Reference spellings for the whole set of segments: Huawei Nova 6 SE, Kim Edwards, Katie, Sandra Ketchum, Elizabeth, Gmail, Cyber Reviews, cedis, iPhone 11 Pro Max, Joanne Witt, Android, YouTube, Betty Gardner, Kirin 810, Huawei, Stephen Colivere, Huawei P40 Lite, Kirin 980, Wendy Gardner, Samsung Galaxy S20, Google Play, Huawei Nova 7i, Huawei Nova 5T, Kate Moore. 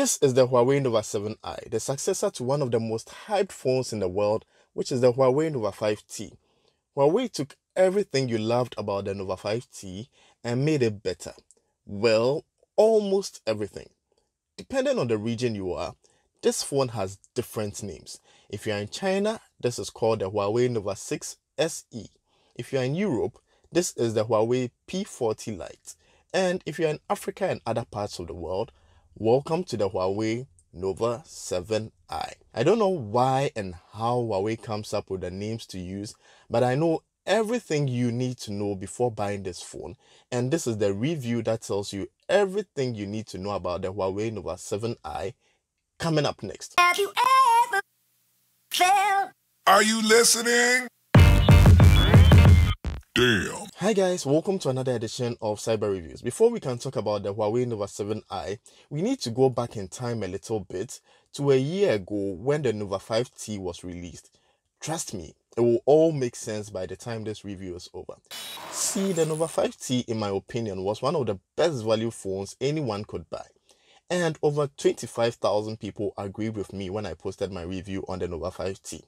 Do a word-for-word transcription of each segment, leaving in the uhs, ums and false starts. This is the Huawei Nova seven i, the successor to one of the most hyped phones in the world, which is the Huawei Nova five T. Huawei took everything you loved about the Nova five T and made it better. Well, almost everything. Depending on the region you are, this phone has different names. If you are in China, this is called the Huawei Nova six S E. If you are in Europe, this is the Huawei P forty Lite. And if you are in Africa and other parts of the world, welcome to the Huawei Nova seven i. I don't know why and how Huawei comes up with the names to use, but I know everything you need to know before buying this phone, and this is the review that tells you everything you need to know about the Huawei Nova seven i coming up next. Have you ever felt? Are you listening? Damn. Hi guys, welcome to another edition of Cyber Reviews. Before we can talk about the Huawei Nova seven i, we need to go back in time a little bit to a year ago when the Nova five T was released. Trust me, it will all make sense by the time this review is over. See, the Nova five T, in my opinion, was one of the best value phones anyone could buy. And over twenty-five thousand people agreed with me when I posted my review on the Nova five T.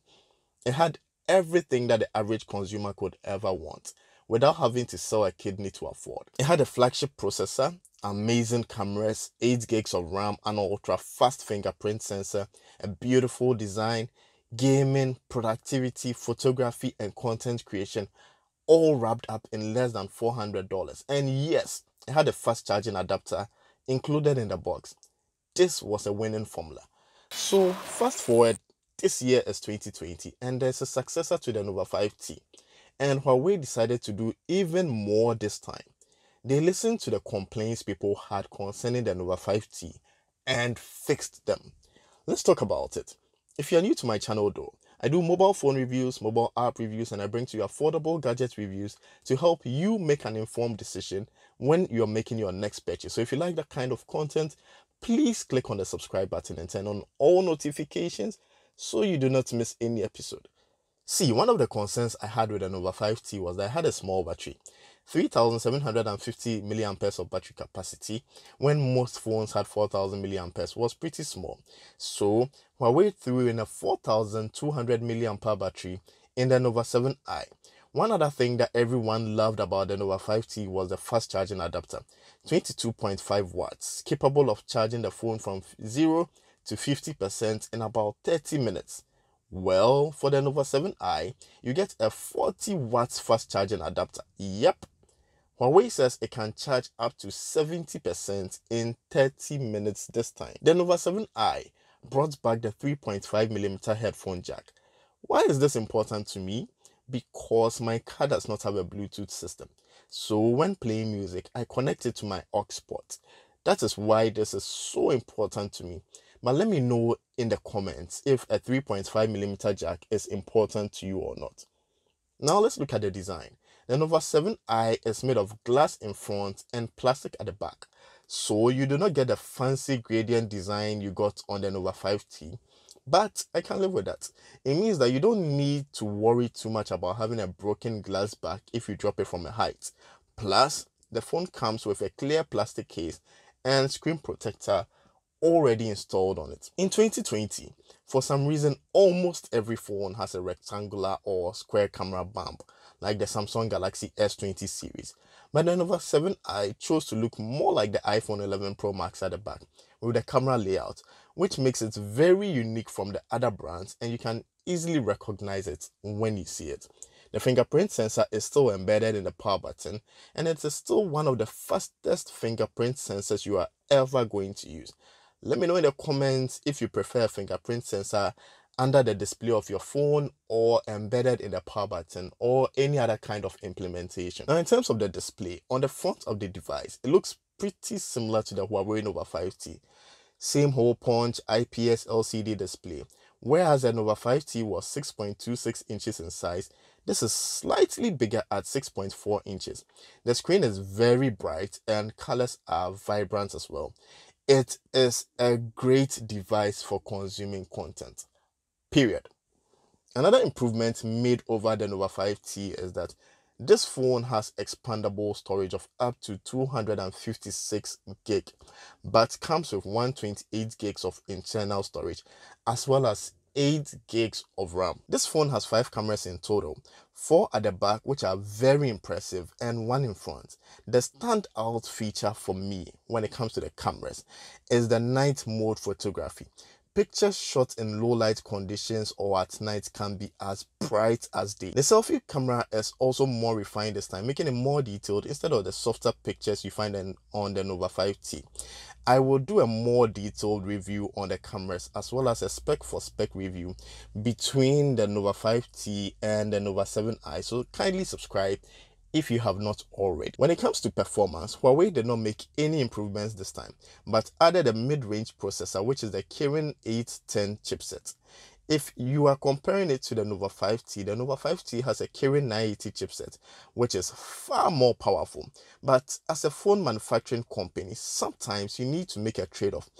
It had everything that the average consumer could ever want without having to sell a kidney to afford. It had a flagship processor, amazing cameras, eight gigs of RAM, an ultra-fast fingerprint sensor, a beautiful design, gaming, productivity, photography, and content creation, all wrapped up in less than four hundred dollars. And yes, it had a fast charging adapter included in the box. This was a winning formula. So fast forward, this year is twenty twenty, and there's a successor to the Nova five T, and Huawei decided to do even more this time. They listened to the complaints people had concerning the Nova five T and fixed them. Let's talk about it. If you're new to my channel though, I do mobile phone reviews, mobile app reviews, and I bring to you affordable gadget reviews to help you make an informed decision when you're making your next purchase. So if you like that kind of content, please click on the subscribe button and turn on all notifications so you do not miss any episode. See, one of the concerns I had with the Nova five T was that I had a small battery, three thousand seven hundred fifty milliamp hours of battery capacity, when most phones had four thousand milliamp hours, was pretty small. So Huawei threw in a four thousand two hundred milliamp hour battery in the Nova seven i. One other thing that everyone loved about the Nova five T was the fast charging adapter, twenty-two point five watts, capable of charging the phone from zero to fifty percent in about thirty minutes. Well, for the Nova seven i, you get a forty watts fast charging adapter. Yep. Huawei says it can charge up to seventy percent in thirty minutes this time. The Nova seven i brought back the three point five millimeter headphone jack. Why is this important to me? Because my car does not have a Bluetooth system. So when playing music, I connect it to my aux port. That is why this is so important to me. But let me know in the comments if a three point five millimeter jack is important to you or not. Now let's look at the design. The Nova seven i is made of glass in front and plastic at the back. So you do not get the fancy gradient design you got on the Nova five T. But I can live with that. It means that you don't need to worry too much about having a broken glass back if you drop it from a height. Plus, the phone comes with a clear plastic case and screen protector already installed on it. In twenty twenty, for some reason, almost every phone has a rectangular or square camera bump, like the Samsung Galaxy S twenty series. But the Nova seven i chose to look more like the iPhone eleven Pro Max at the back, with the camera layout, which makes it very unique from the other brands, and you can easily recognize it when you see it. The fingerprint sensor is still embedded in the power button, and it is still one of the fastest fingerprint sensors you are ever going to use. Let me know in the comments if you prefer a fingerprint sensor under the display of your phone or embedded in the power button or any other kind of implementation. Now in terms of the display, on the front of the device, it looks pretty similar to the Huawei Nova five T. Same hole punch I P S L C D display. Whereas the Nova five T was six point two six inches in size, this is slightly bigger at six point four inches. The screen is very bright and colors are vibrant as well. It is a great device for consuming content, period. Another improvement made over the Nova five T is that This phone has expandable storage of up to two hundred fifty-six gig, but comes with one hundred twenty-eight gigs of internal storage, as well as eight gigs of RAM. This phone has five cameras in total, four at the back, which are very impressive, and one in front. The standout feature for me when it comes to the cameras is the night mode photography. Pictures shot in low light conditions or at night can be as bright as day. The selfie camera is also more refined this time, making it more detailed instead of the softer pictures you find on the Nova five T. I will do a more detailed review on the cameras as well as a spec for spec review between the Nova five T and the Nova seven i, so kindly subscribe if you have not already. When it comes to performance, Huawei did not make any improvements this time, but added a mid-range processor, which is the Kirin eight ten chipset. If you are comparing it to the Nova five T, the Nova five T has a Kirin nine eighty chipset, which is far more powerful. But as a phone manufacturing company, sometimes you need to make a trade-off,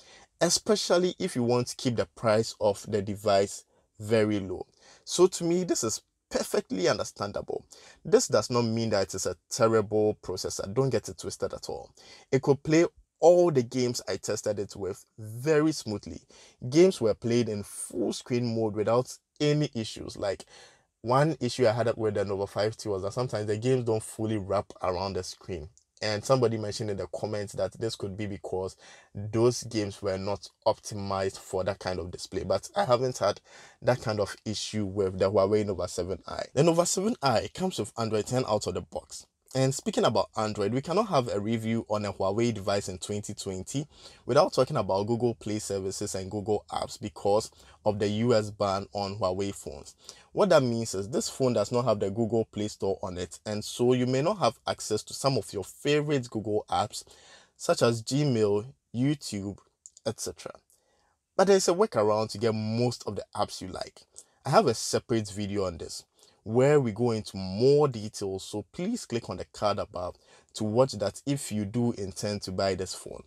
especially if you want to keep the price of the device very low. So to me, this is perfectly understandable. This does not mean that it is a terrible processor. Don't get it twisted at all. It could play all the games I tested it with very smoothly. Games were played in full screen mode without any issues. Like, one issue I had with the Nova five T was that sometimes the games don't fully wrap around the screen. And somebody mentioned in the comments that this could be because those games were not optimized for that kind of display. But I haven't had that kind of issue with the Huawei Nova seven i. The Nova seven i comes with Android ten out of the box. And speaking about Android, we cannot have a review on a Huawei device in twenty twenty without talking about Google Play services and Google apps because of the U S ban on Huawei phones. What that means is this phone does not have the Google Play Store on it, and so you may not have access to some of your favorite Google apps such as Gmail, YouTube, et cetera. But there's a workaround to get most of the apps you like. I have a separate video on this, where we go into more details, so please click on the card above to watch that if you do intend to buy this phone.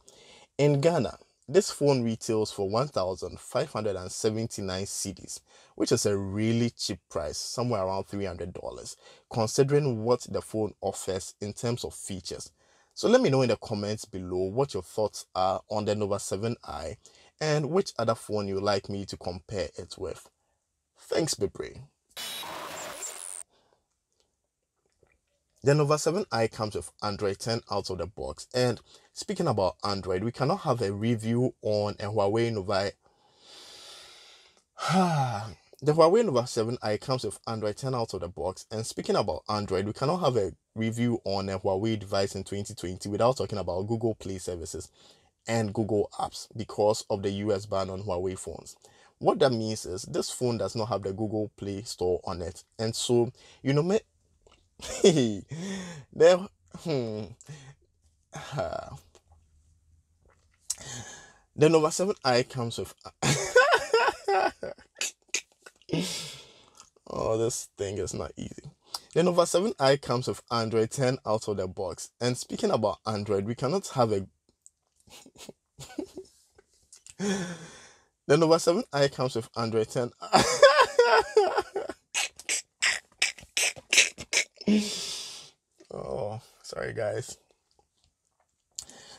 In Ghana, this phone retails for one thousand five hundred seventy-nine cedis, which is a really cheap price, somewhere around three hundred dollars, considering what the phone offers in terms of features. So let me know in the comments below what your thoughts are on the Nova seven i and which other phone you'd like me to compare it with. Thanks, Bebre. The Nova seven i comes with Android ten out of the box, and speaking about Android, we cannot have a review on a Huawei Nova. The Huawei Nova seven i comes with Android ten out of the box, and speaking about Android, we cannot have a review on a Huawei device in twenty twenty without talking about Google Play services and Google apps because of the U S ban on Huawei phones. What that means is this phone does not have the Google Play Store on it, and so you know may the, hmm, uh, the Nova seven i comes with oh, this thing is not easy. The Nova seven i comes with Android ten out of the box, and speaking about Android, we cannot have a the Nova seven i comes with Android ten oh, sorry guys.